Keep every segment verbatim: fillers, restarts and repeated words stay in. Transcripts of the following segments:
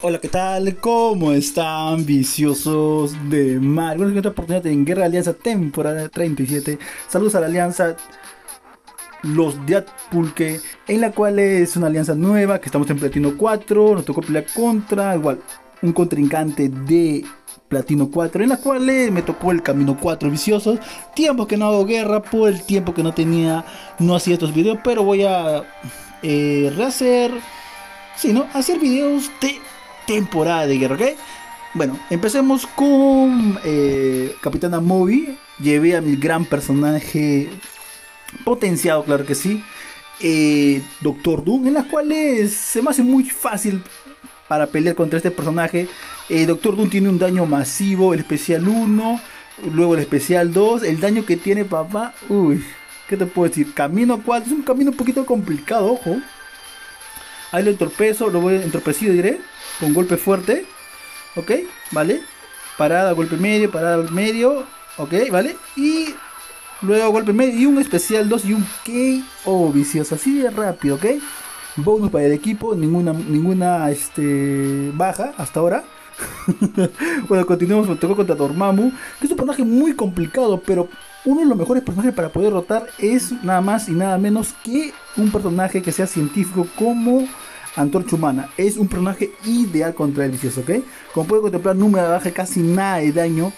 Hola, ¿qué tal? ¿Cómo están, viciosos de Marvel? Bueno, es otra oportunidad en Guerra de Alianza, temporada treinta y siete. Saludos a la alianza Los Dead Pulques, en la cual es una alianza nueva, que estamos en Platino cuatro. Nos tocó pelear contra, igual, un contrincante de Platino cuatro, en la cual me tocó el camino cuatro, viciosos. Tiempo que no hago guerra, por el tiempo que no tenía, no hacía estos videos, pero voy a eh, rehacer, sí, ¿no? Hacer videos de temporada de guerra, ¿ok? Bueno, empecemos con eh, Capitana Marvel. Llevé a mi gran personaje potenciado, claro que sí, eh, Doctor Doom, en las cuales se me hace muy fácil para pelear contra este personaje. eh, Doctor Doom tiene un daño masivo, el especial uno, luego el especial dos, el daño que tiene, papá, uy, ¿qué te puedo decir? Camino cuatro, es un camino un poquito complicado, ojo. Ahí lo entorpezo, lo voy entorpecido, diré, con golpe fuerte, ok, vale, parada, golpe medio, parada, golpe medio, ok, vale, y luego golpe medio, y un especial dos y un K O, vicioso, así de rápido, ok, bonus para el equipo, ninguna, ninguna, este, baja hasta ahora. Bueno, continuamos, me tocó contra Dormammu, que es un personaje muy complicado, pero uno de los mejores personajes para poder rotar es nada más y nada menos que un personaje que sea científico como Antorcha Humana. Es un personaje ideal contra el vicioso, ¿ok? Como puede contemplar, no me baja casi nada de daño.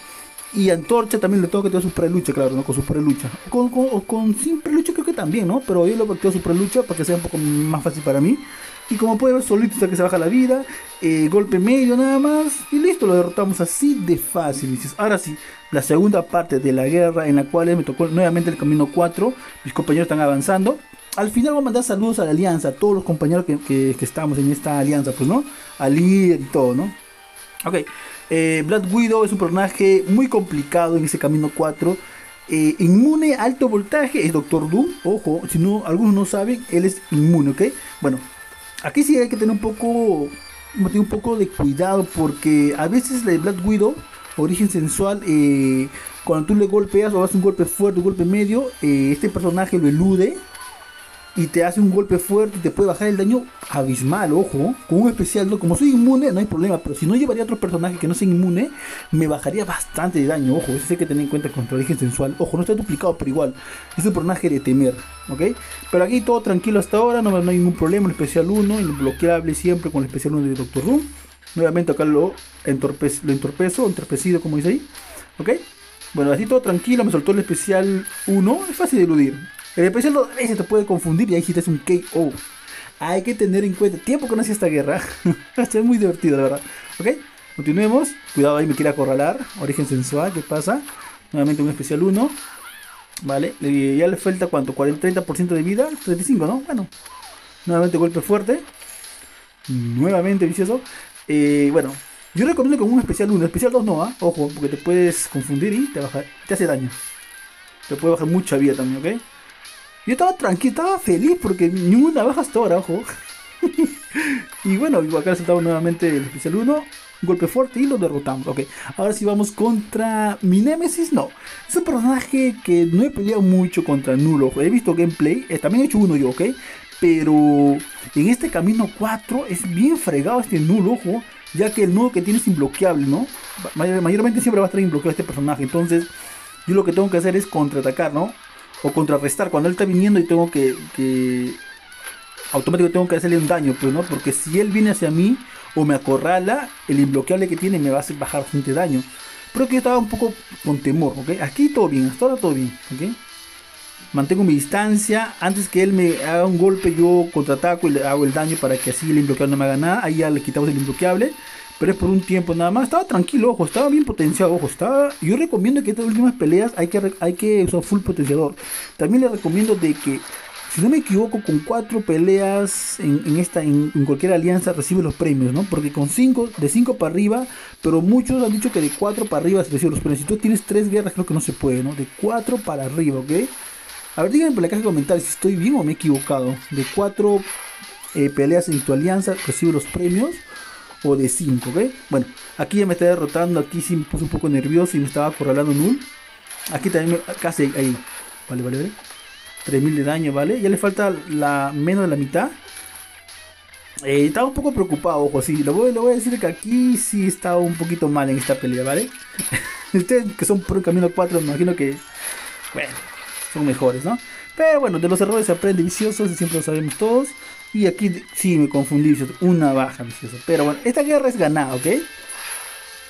Y Antorcha también le tengo que tener su prelucha, claro, ¿no? Con su prelucha. Con, con, con sin prelucha creo que también, ¿no? Pero yo le activo su prelucha para que sea un poco más fácil para mí. Y como puede ver, solito está que se baja la vida. Eh, golpe medio nada más. Y listo, lo derrotamos así de fácil. Dices, ahora sí, la segunda parte de la guerra, en la cual me tocó nuevamente el camino cuatro. Mis compañeros están avanzando. Al final voy a mandar saludos a la alianza, a todos los compañeros que, que, que estamos en esta alianza, pues, ¿no? Al líder y todo, ¿no? Ok. Eh, Black Widow es un personaje muy complicado en ese camino cuatro. Eh, inmune a alto voltaje es Doctor Doom. Ojo, si no, algunos no saben, él es inmune, ¿ok? Bueno. Aquí sí hay que tener un poco, un poco de cuidado, porque a veces la de Black Widow, origen sensual, eh, cuando tú le golpeas o haces un golpe fuerte, un golpe medio, eh, este personaje lo elude y te hace un golpe fuerte y te puede bajar el daño abismal, ojo, con un especial, ¿no? Como soy inmune no hay problema, pero si no llevaría otro personaje que no sea inmune, me bajaría bastante de daño, ojo, eso hay que tener en cuenta contra origen sensual, ojo, no está duplicado, pero igual, es un personaje de temer, ¿ok? Pero aquí todo tranquilo hasta ahora, no, no hay ningún problema, el especial uno, inbloqueable siempre con el especial uno de Doctor Doom, nuevamente acá lo, entorpe lo entorpezo, entorpecido como dice ahí, ¿ok? Bueno, así todo tranquilo, me soltó el especial uno, es fácil de eludir. El especial dos veces te puede confundir y ahí sí te hace un K O. Hay que tener en cuenta, tiempo que no hacía esta guerra. Es muy divertido, la verdad. Ok, continuemos. Cuidado, ahí me quiere acorralar. Origen sensual, ¿qué pasa? Nuevamente un especial uno. Vale, y ya le falta cuánto, cuarenta, treinta por ciento de vida, treinta y cinco, ¿no? Bueno, nuevamente golpe fuerte. Nuevamente vicioso. Eh, bueno, yo recomiendo con un especial uno. Especial dos no, ¿eh? Ojo, porque te puedes confundir y te, baja, te hace daño. Te puede bajar mucha vida también, ¿ok? Yo estaba tranquilo, estaba feliz porque ninguna baja hasta ahora, ojo. Y bueno, acá saltamos nuevamente el especial uno, un golpe fuerte y lo derrotamos. Ok, ahora sí vamos contra mi némesis, no. Es un personaje que no he peleado mucho contra nulo, ojo. He visto gameplay, eh, también he hecho uno yo, ok. Pero en este camino cuatro es bien fregado este nulo, ojo. Ya que el nudo que tiene es imbloqueable, ¿no? Mayor, mayormente siempre va a estar imbloqueado este personaje. Entonces, yo lo que tengo que hacer es contraatacar, ¿no? O contrarrestar, cuando él está viniendo y tengo que, que... automático tengo que hacerle un daño, pues, ¿no? Porque si él viene hacia mí o me acorrala, el inbloqueable que tiene me va a hacer bajar bastante daño. Pero que yo estaba un poco con temor, ¿ok? Aquí todo bien, hasta ahora todo bien, ¿ok? Mantengo mi distancia, antes que él me haga un golpe yo contraataco y le hago el daño para que así el inbloqueable no me haga nada. Ahí ya le quitamos el inbloqueable, pero es por un tiempo nada más. Estaba tranquilo, ojo, estaba bien potenciado, ojo, estaba... Yo recomiendo que estas últimas peleas hay que, hay que usar full potenciador. También les recomiendo de que, si no me equivoco, con cuatro peleas en, en esta en, en cualquier alianza recibe los premios, ¿no? Porque con cinco, de cinco para arriba, pero muchos han dicho que de cuatro para arriba se recibe los premios. Si tú tienes tres guerras creo que no se puede, ¿no? De cuatro para arriba, ¿ok? A ver, díganme por la caja de comentarios si estoy bien o me he equivocado. De cuatro eh, peleas en tu alianza recibe los premios. O de cinco, ¿ok? Bueno, aquí ya me está derrotando. Aquí sí me puse un poco nervioso y me estaba acorralando null. Aquí también me... Casi ahí. Vale, vale, vale. tres mil de daño, ¿vale? Ya le falta la menos de la mitad. Eh, estaba un poco preocupado, ojo, sí, lo voy, lo voy a decir que aquí sí estaba un poquito mal en esta pelea, ¿vale? Ustedes que son por el camino cuatro, me imagino que, bueno, son mejores, ¿no? Pero bueno, de los errores se aprende, viciosos, y siempre lo sabemos todos. Y aquí sí me confundí, una baja, vicioso. Pero bueno, esta guerra es ganada, ¿ok?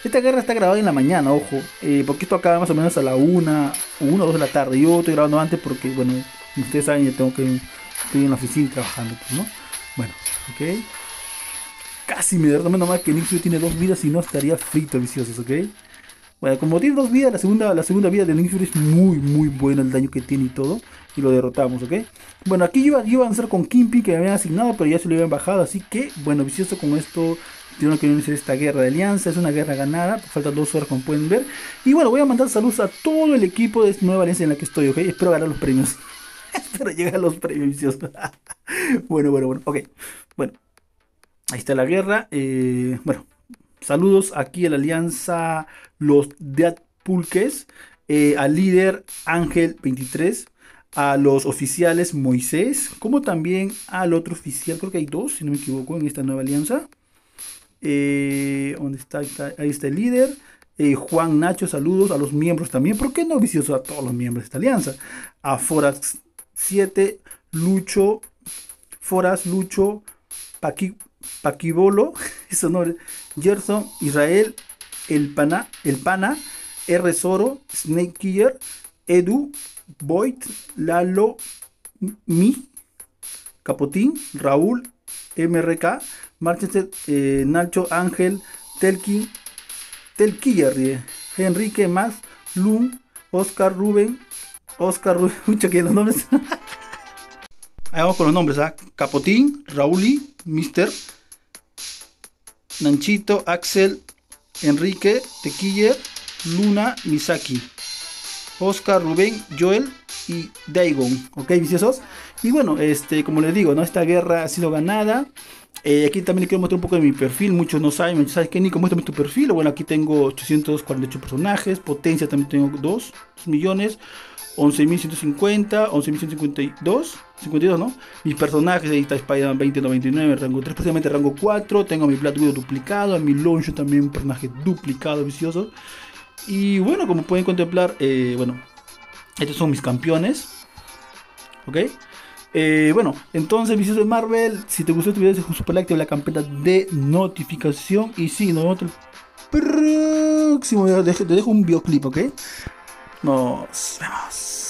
Esta guerra está grabada en la mañana, ojo, eh, porque esto acaba más o menos a la una, una o dos de la tarde. Yo estoy grabando antes porque, bueno, ustedes saben, yo tengo que estoy en la oficina trabajando, ¿no? Bueno, ok. Casi me derrame nomás que Nixio tiene dos vidas y no estaría frito, viciosos, ¿ok? Bueno, como tiene dos vidas, la segunda, la segunda vida de Nick Fury es muy, muy buena, el daño que tiene y todo. Y lo derrotamos, ¿ok? Bueno, aquí iba, iba a avanzar con Kingpin, que me habían asignado, pero ya se lo habían bajado. Así que, bueno, vicioso con esto, tiene que iniciar esta guerra de alianza. Es una guerra ganada, faltan dos horas, como pueden ver. Y bueno, voy a mandar saludos a todo el equipo de Nueva Valencia en la que estoy, ¿ok? Espero ganar los premios. Espero llegar a los premios, vicioso. Bueno, bueno, bueno, ok. Bueno, ahí está la guerra. Eh, bueno. Saludos aquí a la alianza Los Dead Pulques, eh, al líder Ángel veintitrés, a los oficiales Moisés, como también al otro oficial, creo que hay dos, si no me equivoco, en esta nueva alianza. Eh, ¿Dónde está? Ahí está el líder. Eh, Juan Nacho, saludos a los miembros también. ¿Por qué no vicioso a todos los miembros de esta alianza? A Foras siete, Lucho, Foras, Lucho, Paquibolo, Paquibolo, eso no, Gerson, Israel, El Pana, El Pana, R. Soro, Snake Killer, Edu, Boyd, Lalo, Mi, Capotín, Raúl, M R K, Manchester, eh, Nacho, Ángel, Telkiller, Telkiller, Enrique, Mas, Lum, Oscar Rubén, Oscar Rubén, mucho que los nombres. Ahí vamos con los nombres, ¿eh? Capotín, Raúl, Mister, Nanchito, Axel, Enrique, Telkiller, Luna, Misaki, Oscar, Rubén, Joel y Daigon, ok, viciosos. Y bueno, este, como les digo, ¿no? Esta guerra ha sido ganada. Eh, aquí también les quiero mostrar un poco de mi perfil. Muchos no saben, muchos saben que ni cómo es tu perfil. Bueno, aquí tengo ochocientos cuarenta y ocho personajes, potencia también tengo dos millones. once mil ciento cincuenta, once mil ciento cincuenta y dos, cincuenta y dos, ¿no? Mis personajes, ahí está Spider-Man veinte noventa y nueve, rango tres, precisamente rango cuatro. Tengo a mi Black Widow duplicado, a mi Lucho también un personaje duplicado, vicioso. Y bueno, como pueden contemplar, eh, bueno, estos son mis campeones, ¿ok? Eh, bueno, entonces, vicioso de Marvel, si te gustó este video, deja un super like, la campana de notificación. Y sí, nos vemos el próximo video, te dejo un videoclip, ¿ok? Nos vemos.